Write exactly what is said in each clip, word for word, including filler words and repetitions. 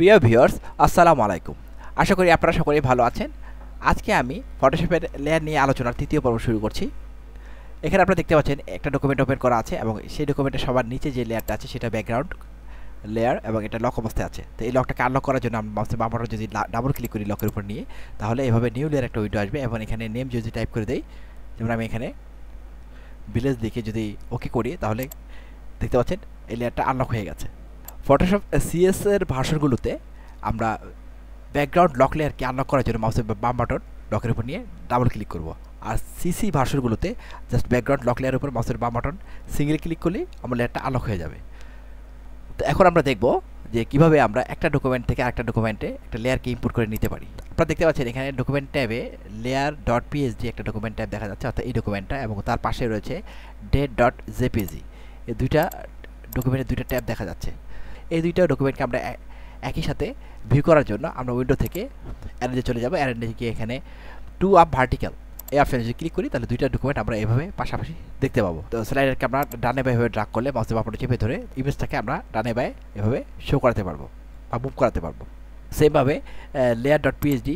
প্রিয় ভিউয়ার্স আসসালামু আলাইকুম আশা করি আপনারা সকলেই ভালো আছেন আজকে আমি ফটোশপের লেয়ার নিয়ে আলোচনার তৃতীয় পর্ব শুরু করছি এখানে আপনারা দেখতে পাচ্ছেন একটা ডকুমেন্ট ওপেন করা আছে এবং সেই ডকুমেন্টের সবার নিচে যে লেয়ারটা আছে সেটা ব্যাকগ্রাউন্ড লেয়ার এবং এটা লক অবস্থায় আছে তো এই লকটাকে আনলক করার জন্য আমরা বাম বাটন যদি ডাবল ক্লিক করি লকের উপর নিয়ে তাহলে এভাবে নিউ লেয়ার একটা উইন্ডো আসবে এবং এখানে নেম যদি টাইপ করে দেই যেমন আমি এখানে ভিলেজ লিখে যদি ওকে করি তাহলে দেখতে পাচ্ছেন এই লেয়ারটা আনলক হয়ে গেছে ফটোশপ সিএস এর ভার্সনগুলোতে আমরা ব্যাকগ্রাউন্ড লক লেয়ারকে আনলক করার জন্য মাউসের বাম বাটন লকের উপর নিয়ে ডাবল ক্লিক করব আর সিসি ভার্সনগুলোতে জাস্ট ব্যাকগ্রাউন্ড লক লেয়ারের উপর মাউসের বাম বাটন সিঙ্গেল ক্লিক করলে আমার লেয়ারটা আনলক হয়ে যাবে তো এখন আমরা দেখব যে কিভাবে আমরা একটা ডকুমেন্ট থেকে আরেকটা ডকুমেন্টে একটা লেয়ারকে ইম্পোর্ট করে নিতে পারি আপনারা দেখতে পাচ্ছেন এখানে ডকুমেন্ট ট্যাবে লেয়ার ডট পিএসডি একটা ডকুমেন্ট ট্যাব দেখা যাচ্ছে অর্থাৎ এই ডকুমেন্টটা এবং তার পাশে রয়েছে ডেট ডট জেপিজি এই দুইটা ডকুমেন্টের দুইটা ট্যাব দেখা যাচ্ছে এই দুইটা ডকুমেন্টকে আমরা একই সাথে ভিউ করার জন্য আমরা উইন্ডো থেকে অ্যারেঞ্জে চলে যাব অ্যারেঞ্জে গিয়ে এখানে টু আপ ভার্টিক্যাল এই অপশানে যদি ক্লিক করি তাহলে দুইটা ডকুমেন্ট আমরা এভাবে পাশাপাশি দেখতে পাবো তো স্লাইডারকে আমরা ডানে বায়ে এভাবে ড্রাগ করলে মাউসের বাম বাটন চেপে ধরে ইমেজটাকে আমরা ডানে বায়ে এভাবে শো করাতে পারবো বা মুভ করাতে পারবো সেইভাবে লেয়ার ডট পিএইচডি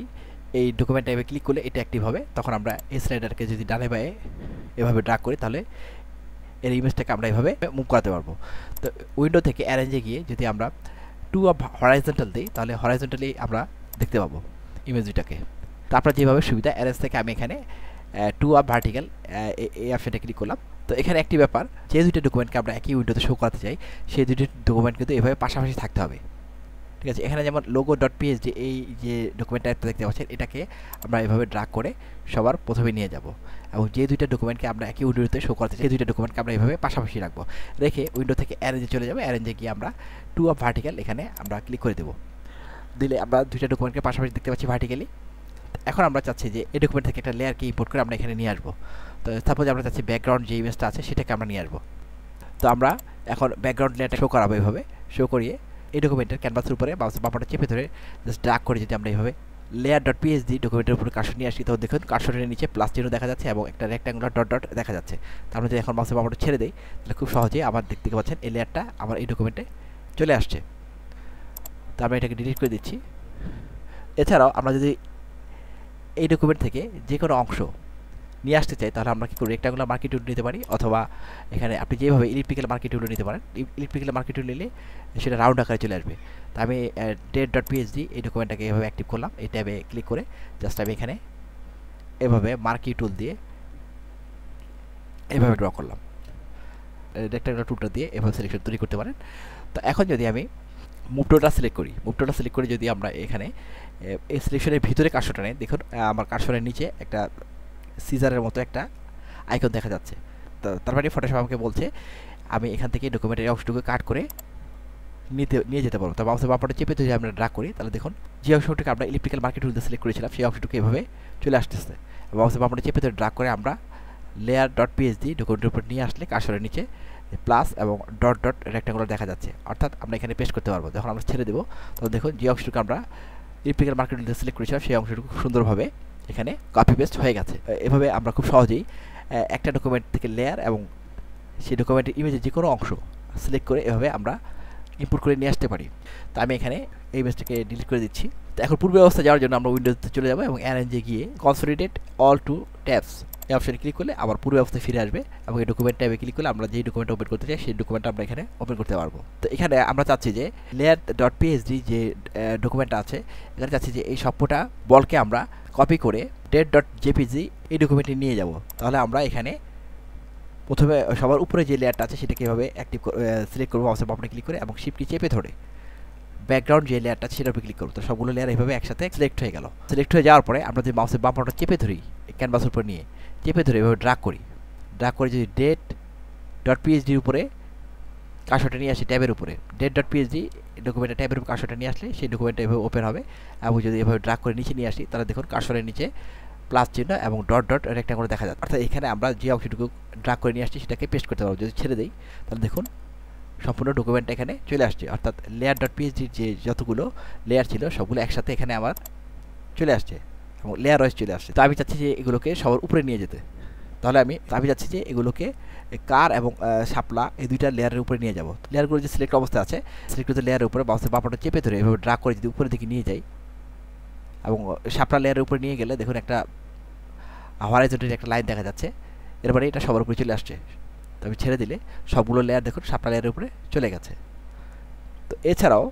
এই ডকুমেন্ট টাইপে ক্লিক করলে এটা অ্যাক্টিভ হবে তখন আমরা এই স্লাইডারকে যদি ডানে বায়ে এভাবে ড্রাগ করি তাহলে এর ইমেজটাকে আমরা এইভাবে মুভ করাতে পারবো তো উইন্ডো থেকে অ্যারেঞ্জে গিয়ে যদি আমরা টু অফ হরাইজন্টাল দিই তাহলে হরাইজন্টালি আমরা দেখতে পাবো ইমেজ দুটাকে তো আপনার যেভাবে সুবিধা অ্যারেঞ্জ থেকে আমি এখানে টু অফ ভার্টিক্যাল এই অপশানটা ক্লিক করলাম তো এখানে একটি ব্যাপার যে দুইটা ডকুমেন্টকে আমরা একই উইন্ডোতে শো করাতে চাই সেই দুইটি ডকুমেন্ট কিন্তু এভাবে পাশাপাশি থাকতে হবে ঠিক আছে এখানে যেমন লোগো ডট পিএইচডি এই যে ডকুমেন্ট টাইপটা দেখতে পাচ্ছেন এটাকে আমরা এভাবে ড্রাগ করে সবার প্রথমে নিয়ে যাব এবং যে দুইটা ডকুমেন্টকে আমরা একই উইন্ডোতে শো করতে চাই সেই দুইটা ডকুমেন্টকে আমরা এভাবে পাশাপাশি রাখবো রেখে উইন্ডো থেকে অ্যারেঞ্জে চলে যাবো অ্যারেঞ্জে গিয়ে আমরা টু অফ ভার্টিক্যাল এখানে আমরা ক্লিক করে দেবো দিলে আমরা দুইটা ডকুমেন্টকে পাশাপাশি দেখতে পাচ্ছি ভার্টিক্যালি এখন আমরা চাচ্ছি যে এই ডকুমেন্ট থেকে একটা লেয়ারকে ইম্পোর্ট করে আমরা এখানে নিয়ে আসবো তো সাপোজ আমরা চাচ্ছি ব্যাকগ্রাউন্ড যে ইমেজটা আছে সেটাকে আমরা নিয়ে আসবো তো আমরা এখন ব্যাকগ্রাউন্ড লেয়ারটা শো করাবো এভাবে শো করিয়ে এই ডকুমেন্টের ক্যানভাসের উপরে মাউসের বাম বাটনটা চেপে ধরে জাস্ট ড্রাগ করে যদি আমরা এইভাবে লেয়ার ডট পিএইচডি ডকুমেন্টের উপরে কার্সর নিয়ে আসি তো দেখুন কার্সরের নিচে প্লাস চিহ্ন দেখা যাচ্ছে এবং একটা রেক্ট্যাঙ্গুলার ডট ডট দেখা যাচ্ছে তার মধ্যে এখন মাউসের বাম বাটন ছেড়ে দেই তাহলে খুব সহজেই আমার দেখতে পাচ্ছেন এই লেয়ারটা আমার এই ডকুমেন্টে চলে আসছে তো আমরা এটাকে ডিলিট করে দিচ্ছি এছাড়াও আমরা যদি এই ডকুমেন্ট থেকে যে কোনো অংশ নিয়ে আসতে চাই তাহলে আমরা কী করি রেক্ট্যাঙ্গুলার মার্কিং টুল নিতে পারি অথবা এখানে আপনি যেভাবে ইলেকট্রিক্যাল মার্কিং টুল নিতে পারেন ইলেকট্রিক্যাল মার্কিং টুল নিলে সেটা রাউন্ড আকারে চলে আসবে তা আমি ডেট ডট পিএইচডি এই ডকুমেন্টটাকে এভাবে অ্যাক্টিভ করলাম এই ট্যাবে ক্লিক করে জাস্ট আমি এখানে এভাবে মার্কিং টুল দিয়ে এভাবে ড্র করলাম রেক্ট্যাঙ্গুলার টুলটা দিয়ে এভাবে সিলেকশন তৈরি করতে পারেন তো এখন যদি আমি মুভ টুলটা সিলেক্ট করি মুভ টুলটা সিলেক্ট করে যদি আমরা এখানে এই সিলেকশনের ভিতরে কার্সরটা নেই দেখুন আমার কার্সরের নিচে একটা সিজারের মতো একটা আইকন দেখা যাচ্ছে তো তারপরে ফটোশপ আমাকে বলছে আমি এখান থেকে ডকুমেন্টের অংশটুকু কাট করে নিতে নিয়ে যেতে পারবো তো মাউসের বাম বাটন চেপে যদি আমরা ড্রাগ করি তাহলে দেখুন যে অংশটুকু আমরা ইলেকট্রিক্যাল মার্কিং টুল দিয়ে সিলেক্ট করেছিলাম সেই অংশটুকু এভাবে চলে আসতেছে মাউসের বাম বাটন চেপে ধরে ড্রাগ করে আমরা লেয়ার ডট পিএইচডি ডকুমেন্টের উপর নিয়ে আসলে কার্সরের নিচে প্লাস এবং ডট ডট রেক্ট্যাঙ্গুলার দেখা যাচ্ছে অর্থাৎ আমরা এখানে পেস্ট করতে পারবো যখন আমরা ছেড়ে দেবো তখন দেখুন যে অংশটুকু আমরা ইলেকট্রিক্যাল মার্কিং টুল দিয়ে সিলেক্ট করেছিলাম সেই অংশটুকু সুন্দরভাবে এখানে কপি পেস্ট হয়ে গেছে এভাবে আমরা খুব সহজেই একটা ডকুমেন্ট থেকে লেয়ার এবং সেই ডকুমেন্টের ইমেজের যে কোনো অংশ সিলেক্ট করে এভাবে আমরা ইম্পোর্ট করে নিয়ে আসতে পারি তো আমি এখানে এই ইমেজটাকে ডিলিট করে দিচ্ছি তো এখন পূর্বের অবস্থা যাওয়ার জন্য আমরা উইন্ডোতে চলে যাবো এবং অ্যারেঞ্জে গিয়ে কনসলিডেট অল টু ট্যাবস এই অপশানে ক্লিক করলে আবার পূর্বের অবস্থায় ফিরে আসবে এবং এই ডকুমেন্ট ট্যাবে ক্লিক করলে আমরা যেই ডকুমেন্ট ওপেন করতে চাই সেই ডকুমেন্টটা আমরা এখানে ওপেন করতে পারবো তো এখানে আমরা চাচ্ছি যে লেয়ার ডট পিএইচডি যে ডকুমেন্টটা আছে এখানে চাচ্ছি যে এই সবটা বলকে আমরা কপি করে ডেট ডট জেপিজি এই ডকুমেন্টটি নিয়ে যাব তাহলে আমরা এখানে প্রথমে সবার উপরে যে লেয়ারটা আছে সেটাকে এভাবে অ্যাক্টিভ সিলেক্ট করবো মাউসের বাম বাটনে ক্লিক করে এবং শিফটটি চেপে ধরে ব্যাকগ্রাউন্ড যে লেয়ারটা আছে সেটার উপরে ক্লিক করবো তো সবগুলো লেয়ার এভাবে একসাথে সিলেক্ট হয়ে গেল সিলেক্ট হয়ে যাওয়ার পরে আমরা যে মাউসের বাম বাটনটা চেপে ধরি ক্যানভাসের উপর নিয়ে চেপে ধরে এভাবে ড্রাগ করি ড্রাগ করে যদি ডেট ডট পিএইচডির উপরে কার্সরটা নিয়ে আসি ট্যাবের উপরে ডেট ডট পিএইচডি ডকুমেন্টের ট্যাবের উপর কার্সরটা নিয়ে আসলে সেই ডকুমেন্টটা এভাবে ওপেন হবে এবং যদি এভাবে ড্রাগ করে নিচে নিয়ে আসি তাহলে দেখুন কার্সরের নিচে প্লাস চিহ্ন এবং ডট ডট রেক্ট্যাঙ্গুলার দেখা যাচ্ছে অর্থাৎ এখানে আমরা যে অংশটুকু ড্রাগ করে নিয়ে আসছি সেটাকে পেস্ট করতে পারবো যদি ছেড়ে দিই তাহলে দেখুন সম্পূর্ণ ডকুমেন্ট এখানে চলে আসছে অর্থাৎ লেয়ার ডট পিএইচডির যে যতগুলো লেয়ার ছিল সবগুলো একসাথে এখানে আমার চলে আসছে এবং লেয়ার ওয়াইজ চলে আসছে তো আমি চাচ্ছি যে এগুলোকে সবার উপরে নিয়ে যেতে তাহলে আমি আমি যাচ্ছি যে এগুলোকে কার এবং শাপলা এই দুইটা লেয়ারের উপরে নিয়ে যাব। লেয়ারগুলো যে সিলেক্ট অবস্থায় আছে সিলেক্ট করতে লেয়ারের উপরে বাউসের বামটা চেপে ধরে এভাবে ড্র্যাগ করে যদি উপরে দিকে নিয়ে যাই এবং শাপলা লেয়ারের উপরে নিয়ে গেলে দেখুন একটা হরাইজন্টাল একটা লাইন দেখা যাচ্ছে। এরপরে এটা সবার উপরে চলে আসছে। তো আমি ছেড়ে দিলে সবগুলো লেয়ার দেখুন শাপলা লেয়ারের উপরে চলে গেছে। তো এছাড়াও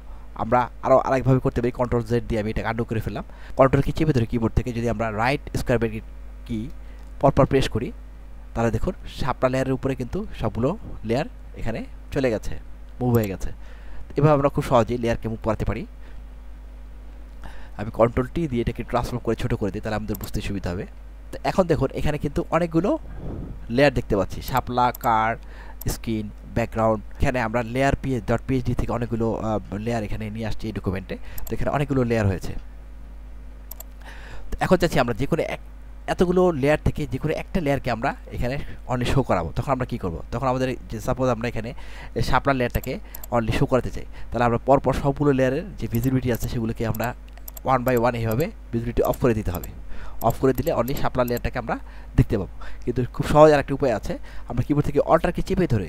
আমরা আরও আরেকভাবে করতে পারি। কন্ট্রোল জেড দিয়ে আমি এটা আন্ডু করে ফেললাম। কন্ট্রোল কি চেপে ধরে কিবোর্ড থেকে যদি আমরা রাইট স্কোয়ার ব্র্যাকেট কি পরপর প্রেস করি তাহলে দেখুন শাপলা লেয়ারের উপরে কিন্তু সবগুলো লেয়ার এখানে চলে গেছে, মুভ হয়ে গেছে। এভাবে আমরা খুব সহজেই লেয়ারকে মুভ করাতে পারি। আমি কন্ট্রোল টি দিয়ে এটাকে ট্রান্সফর্ম করে ছোটো করে দিই, তাহলে আমাদের বুঝতে সুবিধা হবে। তো এখন দেখুন এখানে কিন্তু অনেকগুলো লেয়ার দেখতে পাচ্ছি, শাপলা, কার, স্কিন, ব্যাকগ্রাউন্ড। এখানে আমরা লেয়ার পিএ ডট পিএইচডি থেকে অনেকগুলো লেয়ার এখানে নিয়ে আসছি এই ডকুমেন্টে। তো এখানে অনেকগুলো লেয়ার হয়েছে। তো এখন চাচ্ছি আমরা যে কোনো এক এতগুলো লেয়ার থেকে যে কোনো একটা লেয়ারকে আমরা এখানে অনলি শো করাবো। তখন আমরা কি করব? তখন আমাদের যে সাপোজ আমরা এখানে শাপলা লেয়ারটাকে অনলি শো করাতে চাই, তাহলে আমরা পরপর সবগুলো লেয়ারের যে ভিজিবিলিটি আছে সেগুলোকে আমরা ওয়ান বাই ওয়ান এইভাবে ভিজিবিলিটি অফ করে দিতে হবে। অফ করে দিলে অনলি শাপলা লেয়ারটাকে আমরা দেখতে পাবো। কিন্তু খুব সহজ আর একটা উপায় আছে, আমরা কিবোর্ড থেকে অল্টারকে চেপে ধরে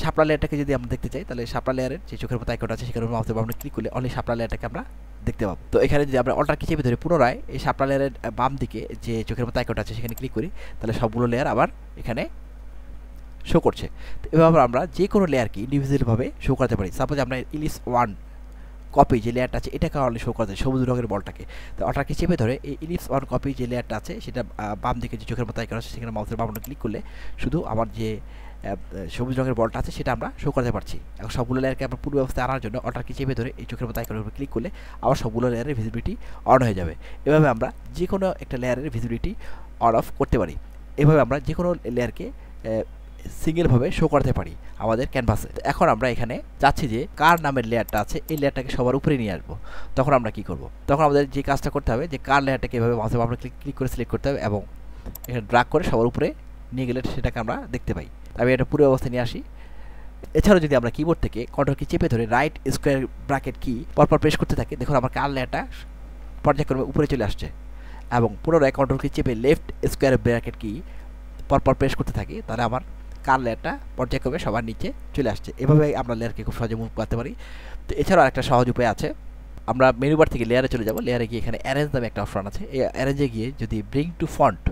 শাপলা লেয়ারটাকে যদি আমরা দেখতে চাই তাহলে শাপলা লেয়ারের যে চোখের মতো আইকনটা আছে সেখানে মাউসে বামে ক্লিক করলে অনলি শাপলা লেয়ারটাকে আমরা দেখতে পাবো। তো এখানে যদি আমরা অল্টারকে চেপে ধরে পুনরায় এই শাপলা লেয়ারের বাম দিকে যে চোখের মতো আইকনটা আছে সেখানে ক্লিক করি তাহলে সবগুলো লেয়ার আবার এখানে শো করছে। তো এভাবে আমরা যে কোনো লেয়ারকে ইন্ডিভিজুয়ালভাবে শো করতে পারি। সাপোজ আমরা ইলিশ ওয়ান কপি যে লেয়ারটা আছে এটাকে অনলি শো করা যায়, সবুজ রঙের বলটাকে। তো অল্টারকে চেপে ধরে এই ইলিপস অন কপি যে লেয়ারটা আছে সেটা বাম দিকে যে চোখের মতো আইকন আছে সেখানে মাউসের বামে ক্লিক করলে শুধু আমার যে সবুজ রঙের বলটা আছে সেটা আমরা শো করতে পারছি। এখন সবগুলো লেয়ারকে আমরা পূর্ব অবস্থায় আনার জন্য অল্টারকে চেপে ধরে এই চোখের মতো আইকনের উপর ক্লিক করলে আবার সবগুলো লেয়ারের ভিজিবিলিটি অন হয়ে যাবে। এভাবে আমরা যে কোনো একটা লেয়ারের ভিজিবিলিটি অন অফ করতে পারি। এভাবে আমরা যে কোনো লেয়ারকে সিঙ্গেলভাবে শো করতে পারি আমাদের ক্যানভাসে। এখন আমরা এখানে চাচ্ছি যে কার নামের লেয়ারটা আছে এই লেয়ারটাকে সবার উপরে নিয়ে আসবো। তখন আমরা কি করব? তখন আমাদের যে কাজটা করতে হবে যে কার লেয়ারটাকে এভাবে মাঝে আমরা ক্লিক ক্লিক করে সিলেক্ট করতে হবে এবং এখানে ড্রাগ করে সবার উপরে নিয়ে গেলে সেটাকে আমরা দেখতে পাই। আমি এটা পুরো অবস্থায় নিয়ে আসি। এছাড়াও যদি আমরা কিবোর্ড থেকে কন্ট্রোল কি চেপে ধরে রাইট স্কোয়ার ব্র্যাকেট কি পরপর প্রেস করতে থাকি দেখুন আমার কার লেয়ারটা পর্যায়ক্রমে উপরে চলে আসছে। এবং পুনরায় কন্ট্রোল কি চেপে লেফট স্কোয়ার ব্র্যাকেট কি পরপর প্রেস করতে থাকি তাহলে আমার কার লেয়ারটা পর্যায়ক্রমে সবার নিচে চলে আসছে। এভাবে আমরা লেয়ারকে খুব সহজে মুভ করতে পারি। তো এছাড়াও একটা সহজ উপায় আছে, আমরা মেনুবার থেকে লেয়ারে চলে যাব। লেয়ারে গিয়ে এখানে অ্যারেঞ্জ নামে একটা অপশন আছে, এই অ্যারেঞ্জে গিয়ে যদি ব্রিং টু ফন্ট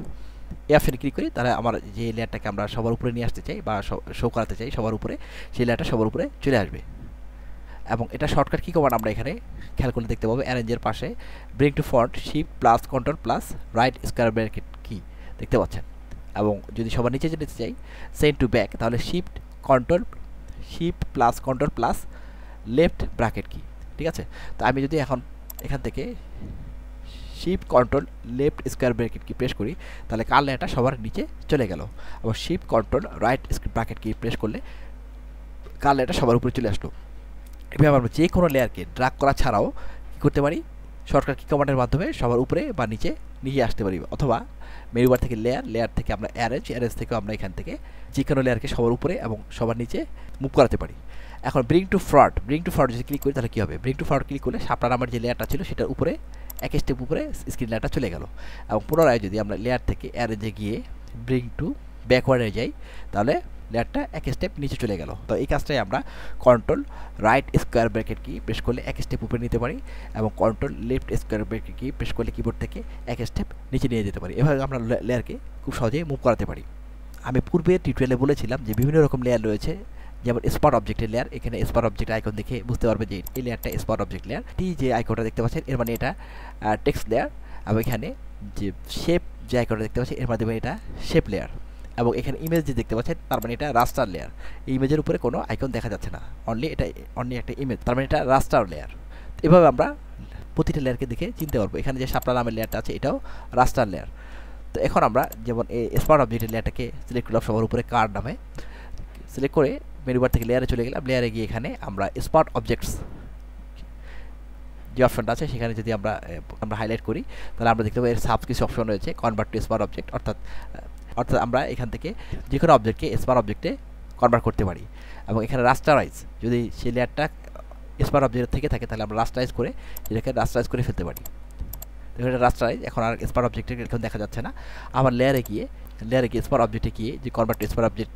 এ অপশানে ক্লিক করি তাহলে আমার যে লেয়ারটাকে আমরা সবার উপরে নিয়ে আসতে চাই বা শো করাতে চাই সবার উপরে সেই লেয়ারটা সবার উপরে চলে আসবে। এবং এটা শর্টকাট কী কমান আমরা এখানে খেয়াল করলে দেখতে পাবো অ্যারেঞ্জের পাশে bring to front shift plus control plus right square bracket key দেখতে পাচ্ছেন। এবং যদি সবার নিচে যেতে চাই সেন্ড টু ব্যাক তাহলে shift control shift plus control plus left bracket key, ঠিক আছে। তো আমি যদি এখন এখান থেকে shift control left square bracket key press করি তাহলে কার লেয়ারটা সবার নিচে চলে গেল। আবার shift control right bracket key press করলে কার লেয়ারটা সবার উপরে চলে আসলো। এভাবে আমরা যে কোনো লেয়ারকে ড্রাগ করা ছাড়াও কী করতে পারি, শর্টকাট কি কমান্ডের মাধ্যমে সবার উপরে বা নিচে নিয়ে আসতে পারি। অথবা মেনুবার থেকে লেয়ার লেয়ার থেকে আমরা অ্যারেঞ্জ অ্যারেঞ্জ থেকে আমরা এখান থেকে যে কোনো লেয়ারকে সবার উপরে এবং সবার নিচে মুভ করাতে পারি। এখন bring to front bring to front যদি ক্লিক করি তাহলে কী হবে, ব্রিং টু ফ্রন্ট ক্লিক করলে শাপলা নামের যে লেয়ারটা ছিল সেটার উপরে এক স্টেপ উপরে স্ক্রিন লেয়ারটা চলে গেল। এবং পুনরায় যদি আমরা লেয়ার থেকে অ্যারেঞ্জে গিয়ে ব্রিং টু ব্যাকওয়ার্ডে যাই তাহলে লেয়ারটা এক স্টেপ নিচে চলে গেল। তো এই কাজটাই আমরা control right square bracket key press করলে এক স্টেপ উপরে নিতে পারি এবং control left square bracket key press করলে কিবোর্ড থেকে এক স্টেপ নিচে নিয়ে যেতে পারি। এভাবে আমরা লেয়ারকে খুব সহজেই মুভ করাতে পারি। আমি পূর্বে টিউটোরিয়ালে বলেছিলাম যে বিভিন্ন রকম লেয়ার রয়েছে, যেমন স্পট অবজেক্টের লেয়ার। এখানে স্পট অবজেক্ট আইকন দেখে বুঝতে পারবে যে এই লেয়ারটা স্পট অবজেক্ট লেয়ার। টি যে আইকনটা দেখতে পাচ্ছেন এর মানে এটা টেক্সট লেয়ার। এবং এখানে যে শেপ যে আইকনটা দেখতে পাচ্ছেন এর মাধ্যমে এটা শেপ লেয়ার। এবং এখানে ইমেজ যে দেখতে পাচ্ছেন তার মানে এটা রাস্টার লেয়ার। এই ইমেজের উপরে কোনো আইকন দেখা যাচ্ছে না, অনলি এটা অনলি একটা ইমেজ, তার মানে এটা রাস্টার লেয়ার। এভাবে আমরা প্রতিটা লেয়ারকে দেখে চিনতে পারবো। এখানে যে শাপলা নামের লেয়ারটা আছে এটাও রাস্টার লেয়ার। তো এখন আমরা যেমন এই স্মার্ট অবজেক্টের লেয়ারটাকে সিলেক্ট করলাম সবার উপরে কার নামে, সিলেক্ট করে মেনুবার থেকে লেয়ারে চলে গেলাম। লেয়ারে গিয়ে এখানে আমরা স্মার্ট অবজেক্টস যে অপশনটা আছে সেখানে যদি আমরা আমরা হাইলাইট করি তাহলে আমরা দেখতে পাবো এর সাব কিছু অপশন রয়েছে কনভার্ট টু স্মার্ট অবজেক্ট, অর্থাৎ অর্থাৎ আমরা এখান থেকে যে কোনো অবজেক্টকে স্মার্ট অবজেক্টে কনভার্ট করতে পারি। এবং এখানে রাস্টারাইজ যদি সেই লেয়ারটা স্মার্ট অবজেক্ট থেকে থাকে তাহলে আমরা রাস্টারাইজ করে এটাকে রাস্টারাইজ করে ফেলতে পারি। দেখুন এটা রাস্তায় এখন আর স্পার অবজেক্টে এখন দেখা যাচ্ছে না। আবার লেয়ারে গিয়ে লেয়ারে গিয়ে স্পার অবজেক্টে গিয়ে যে কনভার্ট টু স্পার অবজেক্ট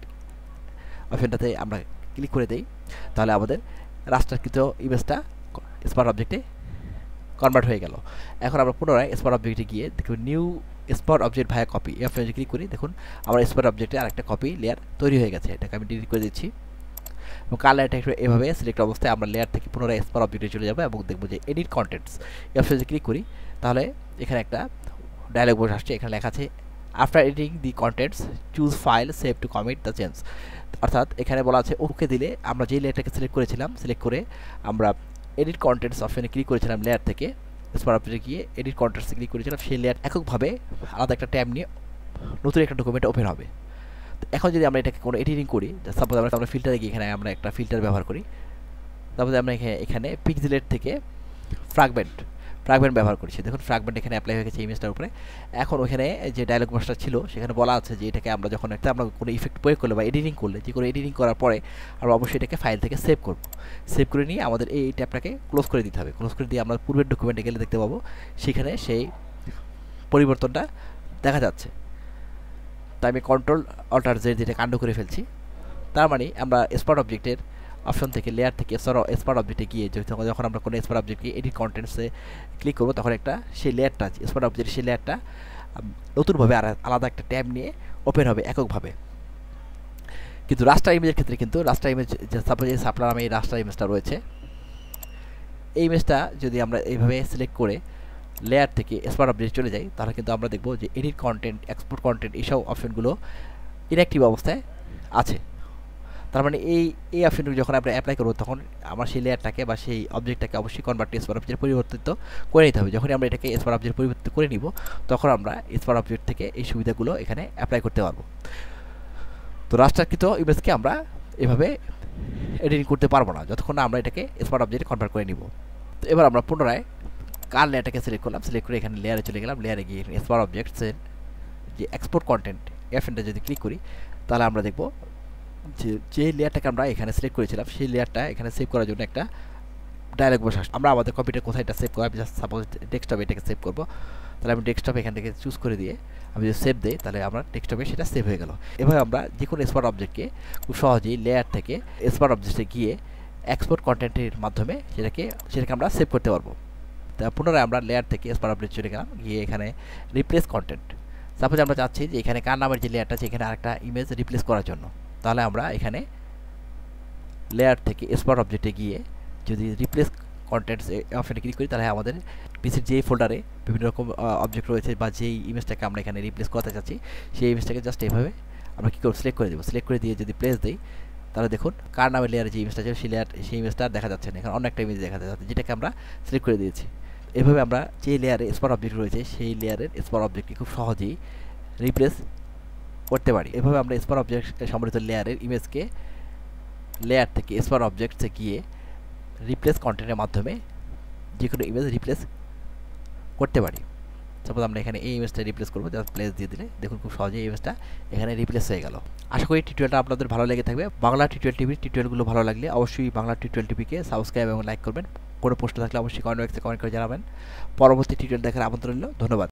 অপশনটাতে আমরা ক্লিক করে দেই, তাহলে আমাদের রাস্তাকৃত ইমেজটা স্পার অবজেক্টে কনভার্ট হয়ে গেল। এখন আমরা পুনরায় স্পার অবজেক্টে গিয়ে দেখুন new smart object via copy এই অপশনে ক্লিক করি। দেখুন আমার স্পট অবজেক্টে আরেকটা কপি লেয়ার তৈরি হয়ে গেছে, এটাকে আমি ডিলিট করে দিচ্ছি। এবং কালারটা একটু এভাবে সিলেক্ট অবস্থায় আমরা লেয়ার থেকে পুনরায় স্পট অবজেক্টে চলে যাবো এবং দেখবো যে এডিট কন্টেন্টস এই অপশনে ক্লিক করি, তাহলে এখানে একটা ডায়লগ বক্স আসছে। এখানে লেখা আছে after editing the contents choose file save to commit the change, অর্থাৎ এখানে বলা আছে ওকে দিলে আমরা যেই লেয়ারটাকে সিলেক্ট করেছিলাম সিলেক্ট করে আমরা এডিট কন্টেন্টস অপশনে ক্লিক করেছিলাম, লেয়ার থেকে স্পার অবজেক্টে গিয়ে এডিট কন্টেন্টস ক্লিক করেছিলাম, সেই লেয়ার এককভাবে আলাদা একটা ট্যাব নিয়ে নতুন একটা ডকুমেন্ট ওপেন হবে। তো এখন যদি আমরা এটাকে কোনো এডিটিং করি, সাপোজ আমরা আমরা ফিল্টারে গিয়ে এখানে আমরা একটা ফিল্টার ব্যবহার করি, তারপরে আমরা এখানে পিক্সেলেট থেকে ফ্র্যাগমেন্ট ফ্র্যাগমেন্ট ব্যবহার করেছি। দেখুন ফ্র্যাগমেন্ট এখানে অ্যাপ্লাই হয়ে গেছে ইমেজটার উপরে। এখন ওখানে যে ডায়লগ বক্সটা ছিল সেখানে বলা আছে যে এটাকে আমরা যখন একটা আমরা কোনো ইফেক্ট প্রয়োগ করলে বা এডিটিং করলে যে কোনো এডিটিং করার পরে আমরা অবশ্যই এটাকে ফাইল থেকে সেভ করব, সেভ করে নিয়ে আমাদের এই ট্যাবটাকে ক্লোজ করে দিতে হবে। ক্লোজ করে দিয়ে আমরা পূর্বের ডকুমেন্টে গেলে দেখতে পাবো সেখানে সেই পরিবর্তনটা দেখা যাচ্ছে। তাই আমি কন্ট্রোল অল্টার জেড যেটা কাণ্ড করে ফেলছি, তার মানে আমরা স্পট অবজেক্টের অপশন থেকে লেয়ার থেকে স্পার অবজেক্টে গিয়ে যখন আমরা কোনো স্পার অবজেক্টে এডিট কন্টেন্টসে ক্লিক করবো তখন একটা সেই লেয়ারটা স্পার অবজেক্টের সেই লেয়ারটা নতুনভাবে আর আলাদা একটা ট্যাব নিয়ে ওপেন হবে এককভাবে। কিন্তু রাস্টার ইমেজের ক্ষেত্রে কিন্তু রাস্টার ইমেজ সাপোজ এই সাপলার আমি এই রাস্টার ইমেজটা রয়েছে, এই ইমেজটা যদি আমরা এইভাবে সিলেক্ট করে লেয়ার থেকে স্পার অবজেক্টে চলে যাই তাহলে কিন্তু আমরা দেখব যে এডিট কন্টেন্ট এক্সপোর্ট কন্টেন্ট এইসব অপশনগুলো ইনঅ্যাক্টিভ অবস্থায় আছে। তার মানে এই এই অপশনগুলো যখন আমরা অ্যাপ্লাই করবো তখন আমার সেই লেয়ারটাকে বা সেই অবজেক্টটাকে অবশ্যই কনভার্ট টু স্পার অবজেক্টে পরিবর্তিত করে নিতে হবে। যখনই আমরা এটাকে স্পার অবজেক্ট পরিবর্তিত করে নিব তখন আমরা স্পার অবজেক্ট থেকে এই সুবিধাগুলো এখানে অ্যাপ্লাই করতে পারবো। তো রাস্টারকৃত ইমেজকে আমরা এভাবে এডিটিং করতে পারবো না যতক্ষণ না আমরা এটাকে স্পার অবজেক্টে কনভার্ট করে নিব। তো এবার আমরা পুনরায় কার লেয়ারটাকে সিলেক্ট করলাম, সিলেক্ট করে এখানে লেয়ারে চলে গেলাম, লেয়ারে গিয়ে স্পার অবজেক্টসের যে এক্সপোর্ট কন্টেন্ট এই অপশনটা যদি ক্লিক করি তাহলে আমরা দেখব যে যে লেয়ারটাকে আমরা এখানে সিলেক্ট করেছিলাম সেই লেয়ারটা এখানে সেভ করার জন্য একটা ডায়লগ বক্স আসছে। আমরা আমাদের কম্পিউটার কোথায় এটা সেভ করব, আমি জাস্ট সাপোজ ডেস্কটপে এটাকে সেভ করব, তাহলে আমি ডেস্কটপ এখান থেকে চুজ করে দিয়ে আমি যদি সেভ দিই তাহলে আমরা ডেস্কটপে সেটা সেভ হয়ে গেল। এভাবে আমরা যে কোনো স্পার অবজেক্টকে খুব সহজেই লেয়ার থেকে স্পার অবজেক্টে গিয়ে এক্সপোর্ট কন্টেন্টের মাধ্যমে সেটাকে সেটাকে আমরা সেভ করতে পারবো। তা পুনরায় আমরা লেয়ার থেকে স্পার অবজেক্ট চলে গেলাম, গিয়ে এখানে রিপ্লেস কন্টেন্ট সাপোজ আমরা চাচ্ছি যে এখানে কার নামের যে লেয়ারটা সেখানে আরেকটা ইমেজ রিপ্লেস করার জন্য, তাহলে আমরা এখানে লেয়ার থেকে স্পার অবজেক্টে গিয়ে যদি রিপ্লেস কন্টেন্টস অপশনে ক্লিক করি তাহলে আমাদের পিসির যেই ফোল্ডারে বিভিন্ন রকম অবজেক্ট রয়েছে বা যেই ইমেজটাকে আমরা এখানে রিপ্লেস করতে চাচ্ছি সেই ইমেজটাকে জাস্ট এইভাবে আমরা কী করব সিলেক্ট করে দেবো। সিলেক্ট করে দিয়ে যদি প্লেস দিই তাহলে দেখুন কার নামের লেয়ারে যে ইমেজটা ছিল সেই লেয়ার সেই ইমেজটা দেখা যাচ্ছে না, এখানে অন্য একটা ইমেজ দেখা যাচ্ছে যেটাকে আমরা সিলেক্ট করে দিয়েছি। এভাবে আমরা যে লেয়ারে স্পার অবজেক্ট রয়েছে সেই লেয়ারের স্পার অবজেক্টকে খুব সহজেই রিপ্লেস করতে পারি। এভাবে আমরা স্পার অবজেক্ট সম্বলিত লেয়ারের ইমেজকে লেয়ার থেকে স্পার অবজেক্টে গিয়ে রিপ্লেস কন্টেন্টের মাধ্যমে যে কোনো ইমেজ রিপ্লেস করতে পারি। সাপোজ আমরা এখানে এই ইমেজটা রিপ্লেস করবো, জাস্ট প্লেস দিয়ে দিলে দেখুন খুব সহজেই ইমেজটা এখানে রিপ্লেস হয়ে গেল। আশা করি টিউটোরিয়ালটা আপনাদের ভালো লেগে থাকবে। বাংলা টিউটোরিয়াল টিভির টিউটোরিয়ালগুলো ভালো লাগলে অবশ্যই বাংলা টিউটোরিয়াল টিভিকে সাবস্ক্রাইব এবং লাইক করবেন। কোনো প্রশ্ন থাকলে অবশ্যই কমেন্ট বক্সে কমেন্ট করে জানাবেন। পরবর্তী টিউটোরিয়াল দেখার আমন্ত্রণ রইল। ধন্যবাদ।